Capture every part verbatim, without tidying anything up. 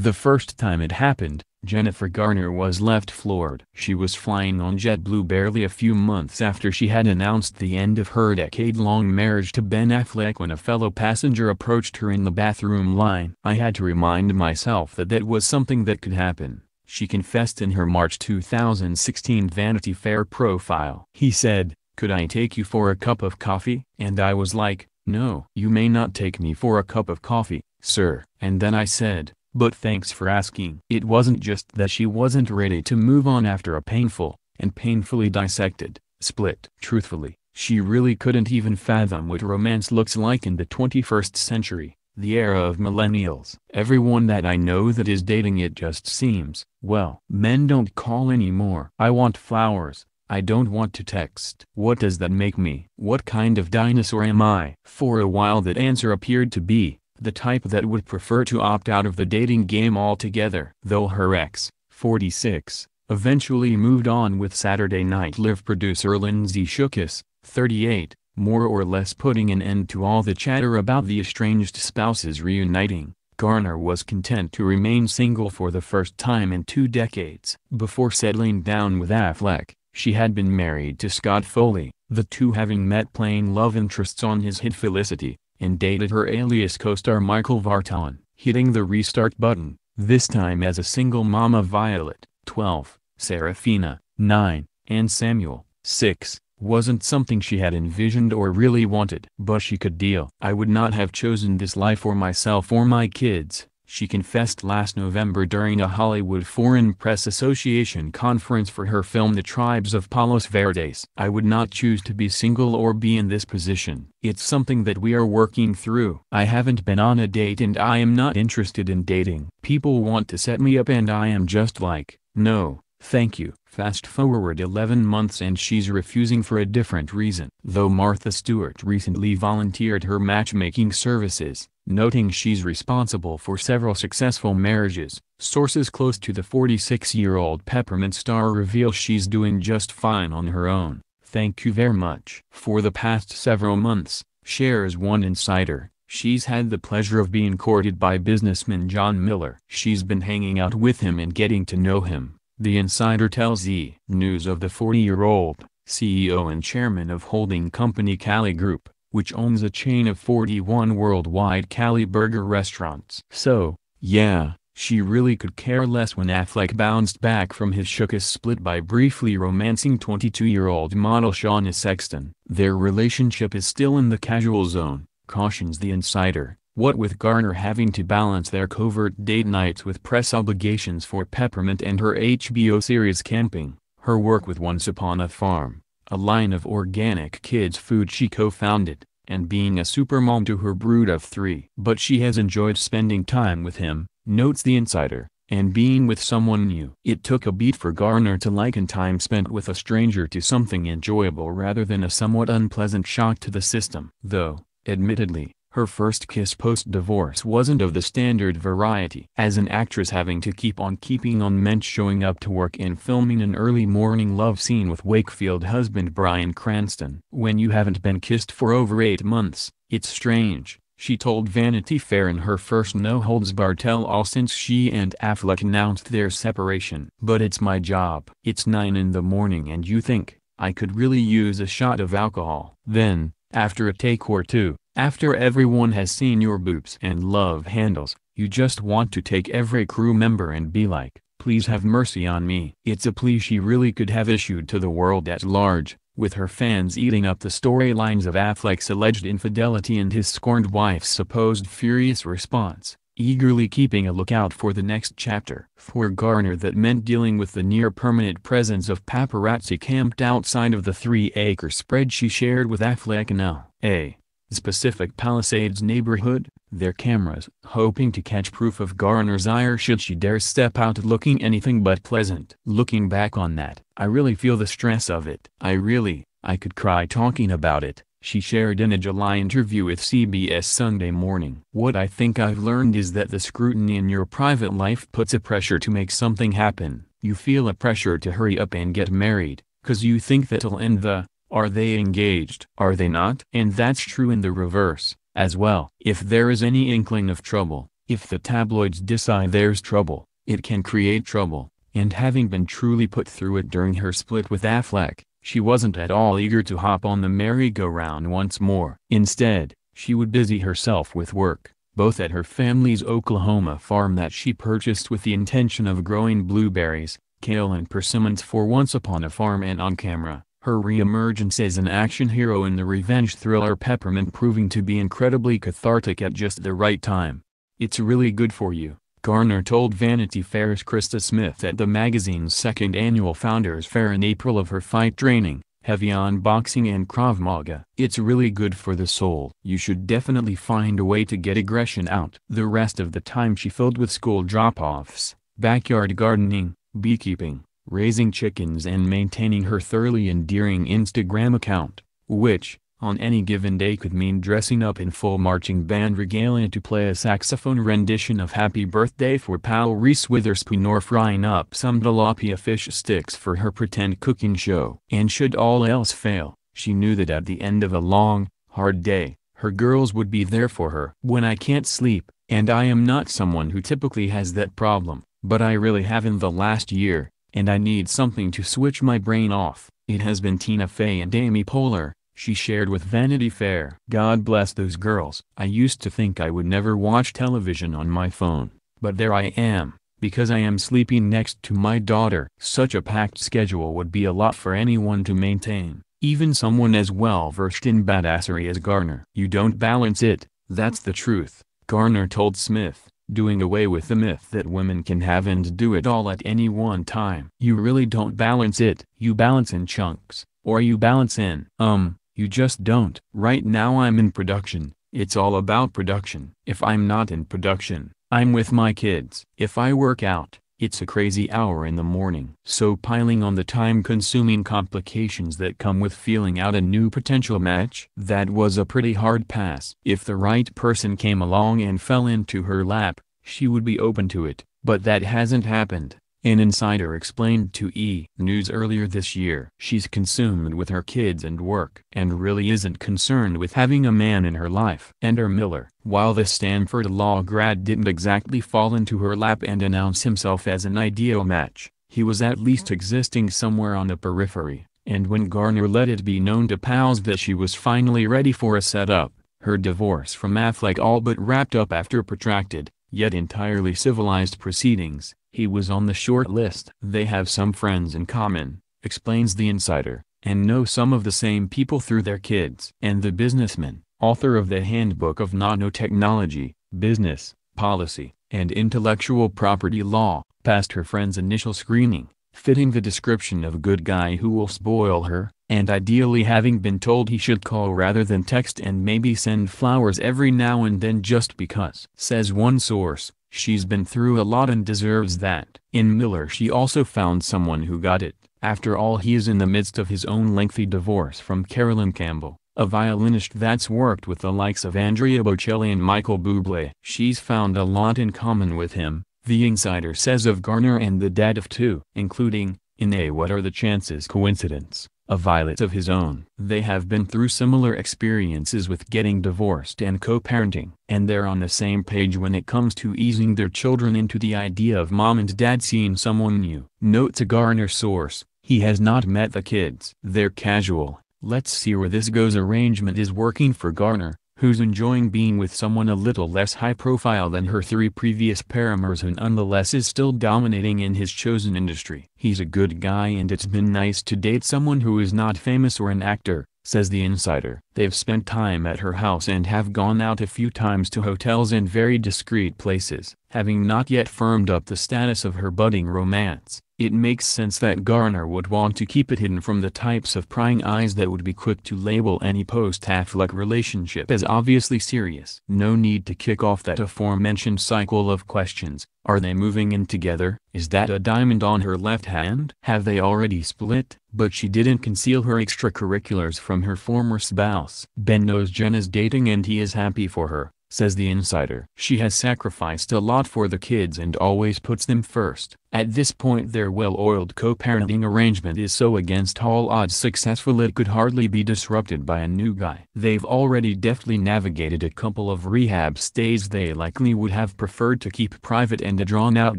The first time it happened, Jennifer Garner was left floored. She was flying on JetBlue barely a few months after she had announced the end of her decade-long marriage to Ben Affleck when a fellow passenger approached her in the bathroom line. "I had to remind myself that that was something that could happen," she confessed in her March two thousand sixteen Vanity Fair profile. He said, "Could I take you for a cup of coffee?" And I was like, "No. You may not take me for a cup of coffee, sir." And then I said, "But thanks for asking." It wasn't just that she wasn't ready to move on after a painful, and painfully dissected, split. Truthfully, she really couldn't even fathom what romance looks like in the twenty-first century, the era of millennials. "Everyone that I know that is dating, it just seems, well, men don't call anymore. I want flowers. I don't want to text. What does that make me? What kind of dinosaur am I?" For a while that answer appeared to be the type that would prefer to opt out of the dating game altogether. Though her ex, forty-six, eventually moved on with Saturday Night Live producer Lindsay Shookis, thirty-eight, more or less putting an end to all the chatter about the estranged spouses reuniting, Garner was content to remain single for the first time in two decades. Before settling down with Affleck, she had been married to Scott Foley, the two having met playing love interests on his hit Felicity, and dated her Alias co-star Michael Vartan. Hitting the restart button, this time as a single mom of Violet, twelve, Serafina, nine, and Samuel, six, wasn't something she had envisioned or really wanted. But she could deal. "I would not have chosen this life for myself or my kids," she confessed last November during a Hollywood Foreign Press Association conference for her film The Tribes of Palos Verdes. "I would not choose to be single or be in this position. It's something that we are working through. I haven't been on a date and I am not interested in dating. People want to set me up and I am just like, no, thank you." Fast forward eleven months and she's refusing for a different reason. Though Martha Stewart recently volunteered her matchmaking services, noting she's responsible for several successful marriages, sources close to the forty-six-year-old Peppermint star reveal she's doing just fine on her own. "Thank you very much. For the past several months," shares one insider, "she's had the pleasure of being courted by businessman John Miller. She's been hanging out with him and getting to know him," the insider tells E! News of the forty-year-old, C E O and chairman of holding company Cali Group, which owns a chain of forty-one worldwide Cali Burger restaurants. So, yeah, she really could care less when Affleck bounced back from his Shookis split by briefly romancing twenty-two-year-old model Shauna Sexton. "Their relationship is still in the casual zone," cautions the insider, what with Garner having to balance their covert date nights with press obligations for Peppermint and her H B O series Camping, her work with Once Upon a Farm, a line of organic kids food she co-founded, and being a supermom to her brood of three. "But she has enjoyed spending time with him," notes the insider, "and being with someone new." It took a beat for Garner to liken time spent with a stranger to something enjoyable rather than a somewhat unpleasant shock to the system. Though, admittedly, her first kiss post-divorce wasn't of the standard variety. As an actress having to keep on keeping on meant showing up to work and filming an early morning love scene with Wakefield husband Bryan Cranston. "When you haven't been kissed for over eight months, it's strange," she told Vanity Fair in her first no-holds-barred tell-all since she and Affleck announced their separation. "But it's my job. It's nine in the morning and you think, I could really use a shot of alcohol. Then, after a take or two, after everyone has seen your boobs and love handles, you just want to take every crew member and be like, please have mercy on me." It's a plea she really could have issued to the world at large, with her fans eating up the storylines of Affleck's alleged infidelity and his scorned wife's supposed furious response, eagerly keeping a lookout for the next chapter. For Garner that meant dealing with the near-permanent presence of paparazzi camped outside of the three-acre spread she shared with Affleck in L A specific Palisades neighborhood, their cameras hoping to catch proof of Garner's ire should she dare step out looking anything but pleasant. "Looking back on that, I really feel the stress of it. I really, I could cry talking about it," she shared in a July interview with C B S Sunday Morning. "What I think I've learned is that the scrutiny in your private life puts a pressure to make something happen. You feel a pressure to hurry up and get married, 'cause you think that'll end the, are they engaged? Are they not? And that's true in the reverse, as well. If there is any inkling of trouble, If the tabloids decide there's trouble, it can create trouble, and having been truly put through it during her split with Affleck, she wasn't at all eager to hop on the merry-go-round once more. Instead, she would busy herself with work, both at her family's Oklahoma farm that she purchased with the intention of growing blueberries, kale and persimmons for Once Upon a Farm, and on camera, her re-emergence as an action hero in the revenge thriller Peppermint proving to be incredibly cathartic at just the right time. "It's really good for you," Garner told Vanity Fair's Krista Smith at the magazine's second annual Founders Fair in April of her fight training, heavy on boxing and Krav Maga. "It's really good for the soul. You should definitely find a way to get aggression out." The rest of the time she filled with school drop-offs, backyard gardening, beekeeping, raising chickens, and maintaining her thoroughly endearing Instagram account, which, on any given day, could mean dressing up in full marching band regalia to play a saxophone rendition of Happy Birthday for pal Reese Witherspoon, or frying up some tilapia fish sticks for her pretend cooking show. And should all else fail, she knew that at the end of a long, hard day, her girls would be there for her. "When I can't sleep, and I am not someone who typically has that problem, but I really have in the last year, and I need something to switch my brain off, it has been Tina Fey and Amy Poehler," she shared with Vanity Fair. "God bless those girls. I used to think I would never watch television on my phone, but there I am, because I am sleeping next to my daughter." Such a packed schedule would be a lot for anyone to maintain, even someone as well-versed in badassery as Garner. "You don't balance it, that's the truth," Garner told Smith, doing away with the myth that women can have and do it all at any one time. "You really don't balance it. You balance in chunks, or you balance in, um, you just don't. Right now I'm in production. It's all about production. If I'm not in production, I'm with my kids. If I work out, it's a crazy hour in the morning." So piling on the time-consuming complications that come with feeling out a new potential match. That was a pretty hard pass. If the right person came along and fell into her lap, she would be open to it, but that hasn't happened, an insider explained to E! News earlier this year. "She's consumed with her kids and work, and really isn't concerned with having a man in her life." Enter Miller. While the Stanford Law grad didn't exactly fall into her lap and announce himself as an ideal match, he was at least existing somewhere on the periphery, and when Garner let it be known to pals that she was finally ready for a setup, her divorce from Affleck all but wrapped up after protracted, yet entirely civilized proceedings, he was on the short list. "They have some friends in common," explains the insider, "and know some of the same people through their kids." And the businessman, author of the Handbook of Nanotechnology, Business, Policy, and Intellectual Property Law, passed her friend's initial screening, fitting the description of good guy who will spoil her, and ideally having been told he should call rather than text and maybe send flowers every now and then just because. Says one source, "She's been through a lot and deserves that." In Miller she also found someone who got it. After all, he is in the midst of his own lengthy divorce from Carolyn Campbell, a violinist that's worked with the likes of Andrea Bocelli and Michael Bublé. "She's found a lot in common with him," the insider says of Garner and the dad of two, including, in a what are the chances coincidence, a violet of his own. "They have been through similar experiences with getting divorced and co-parenting, and they're on the same page when it comes to easing their children into the idea of mom and dad seeing someone new." Notes a Garner source, "He has not met the kids." Their casual, let's see where this goes arrangement is working for Garner, who's enjoying being with someone a little less high profile than her three previous paramours, who nonetheless is still dominating in his chosen industry. "He's a good guy, and it's been nice to date someone who is not famous or an actor," says the insider. "They've spent time at her house and have gone out a few times to hotels and very discreet places." Having not yet firmed up the status of her budding romance, it makes sense that Garner would want to keep it hidden from the types of prying eyes that would be quick to label any post-Affleck relationship as obviously serious. No need to kick off that aforementioned cycle of questions. Are they moving in together? Is that a diamond on her left hand? Have they already split? But she didn't conceal her extracurriculars from her former spouse. Ben knows Jen is dating and he is happy for her, says the insider. She has sacrificed a lot for the kids and always puts them first. At this point their well-oiled co-parenting arrangement is so against all odds successful it could hardly be disrupted by a new guy. They've already deftly navigated a couple of rehab stays they likely would have preferred to keep private and a drawn-out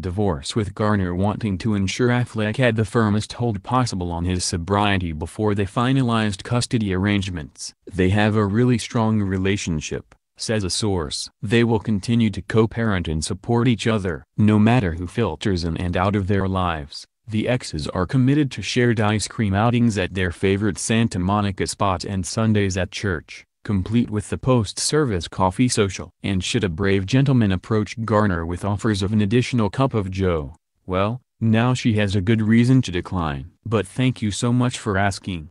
divorce, with Garner wanting to ensure Affleck had the firmest hold possible on his sobriety before they finalized custody arrangements. They have a really strong relationship, says a source. They will continue to co-parent and support each other. No matter who filters in and out of their lives, the exes are committed to shared ice cream outings at their favorite Santa Monica spot and Sundays at church, complete with the post-service coffee social. And should a brave gentleman approach Garner with offers of an additional cup of joe, well, now she has a good reason to decline. But thank you so much for asking.